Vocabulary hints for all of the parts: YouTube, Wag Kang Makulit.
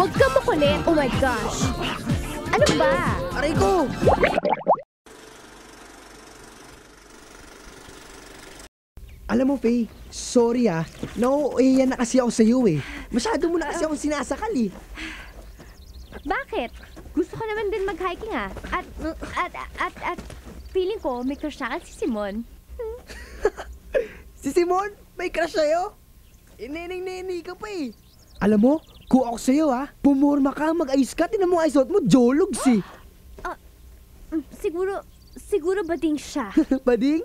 Wag kang makulit. Oh my gosh. Ano ba? Aray ko! Alam mo, Faye, sorry ah. Nauuwian na kasi ako sa iyo eh. Masyado mo na kasi akong sinasakal eh. Bakit? Gusto ko naman din mag-hiking ah. At feeling ko may crush na si Simon. Si Simon? May crush sa'yo? Inineng-neni ka pa eh. Alam mo, kuha ko sa'yo ah. Pumurma ka, mag-ayos ka, tinan mo ayos mo, jologs eh. Siguro bading siya. Bading?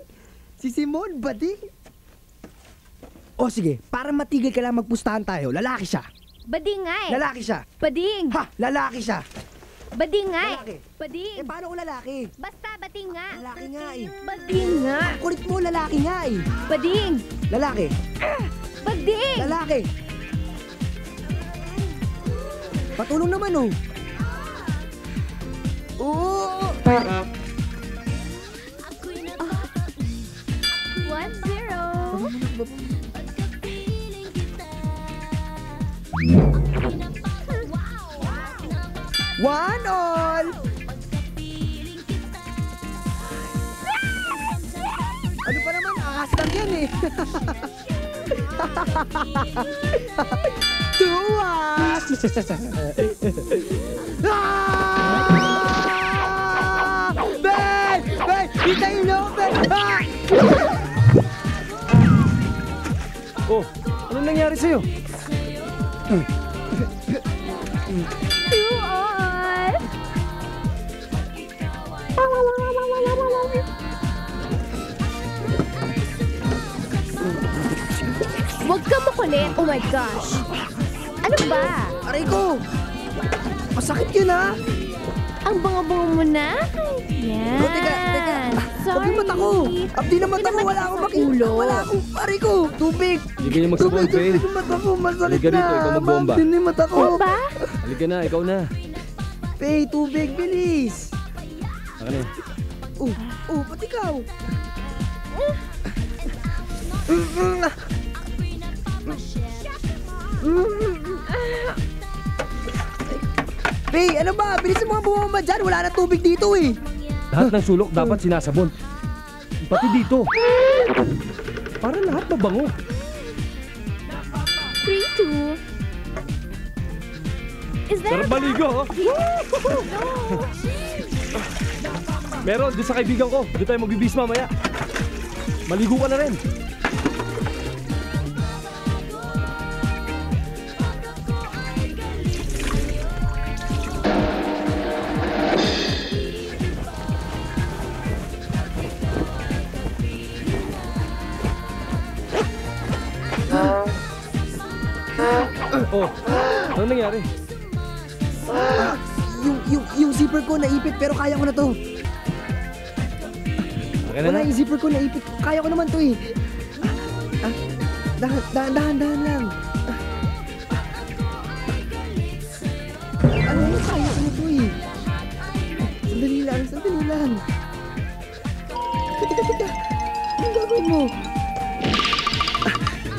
Si Simon, bading? O sige, para matigil ka lang magpustahan tayo, lalaki siya. Bading nga eh. Lalaki siya. Bading. Ha, lalaki siya. Bading nga eh. Bading. Eh, paano kung lalaki? Basta, bading nga. Lalaki nga eh. Bading nga. Kulit mo, lalaki nga eh. Bading. Lalaki. Bading. Lalaki. Patulong naman oh. Oo. 1-0. One all. Ano pa naman? Ahas lang yan eh. 2-1. Ben! Ben! Hitayin na ako, Ben! Oh, ano nangyari sa'yo? Wag kang makulit. Oh my gosh. Ano ba? Aray ko. Masakit yun ah. Ang bango-bango mo na. Yan. Oh, teka. Sorry. Abdi mata ko. Wala akong makiulo. Wala akong. Aray ko. Tubig. Hindi na magsabon, Faye. Tubig yung mata ko. Masakit na. Halika ikaw magbomba. Hindi mata ko. Ano ba? Halika na, ikaw na. Faye, tubig. Bilis. Ano? Oh, pati ikaw. Faye, ano ba? Bilis yung mga bumama dyan. Wala na tubig dito eh. Lahat ng sulok dapat sinasabon. Pati dito. Para lahat mabango. 3-2. Sarap baligo ha? Meron, doon sa kaibigan ko. Doon tayo magbibis mamaya. Maligo ka na rin. Oh, anong nangyari? Yung zipper ko naipit pero kaya ko na to. Wala yung zipper ko naipit. Kaya ko naman to eh. Dahan lang. Ano yung kaya ko na to eh? Sandali lang. Teka. Anong gagawin mo?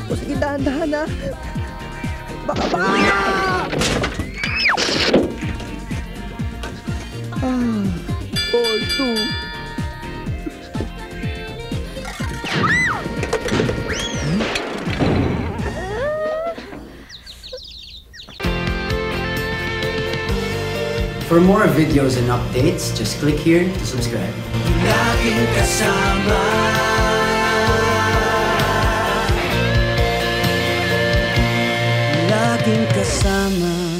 O sige, dahan ah. Baka! All two. For more videos and updates, just click here to subscribe. Laging kasama. Kasama.